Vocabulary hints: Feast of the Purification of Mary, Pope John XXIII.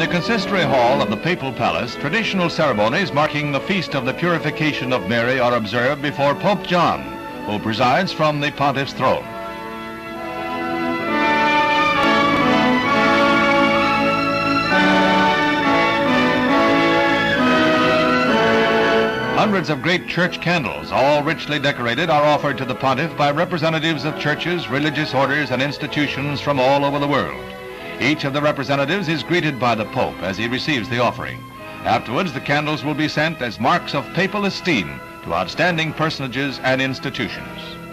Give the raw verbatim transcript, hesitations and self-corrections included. In the consistory hall of the Papal Palace, traditional ceremonies marking the Feast of the Purification of Mary are observed before Pope John, who presides from the pontiff's throne. Hundreds of great church candles, all richly decorated, are offered to the pontiff by representatives of churches, religious orders, and institutions from all over the world. Each of the representatives is greeted by the Pope as he receives the offering. Afterwards, the candles will be sent as marks of papal esteem to outstanding personages and institutions.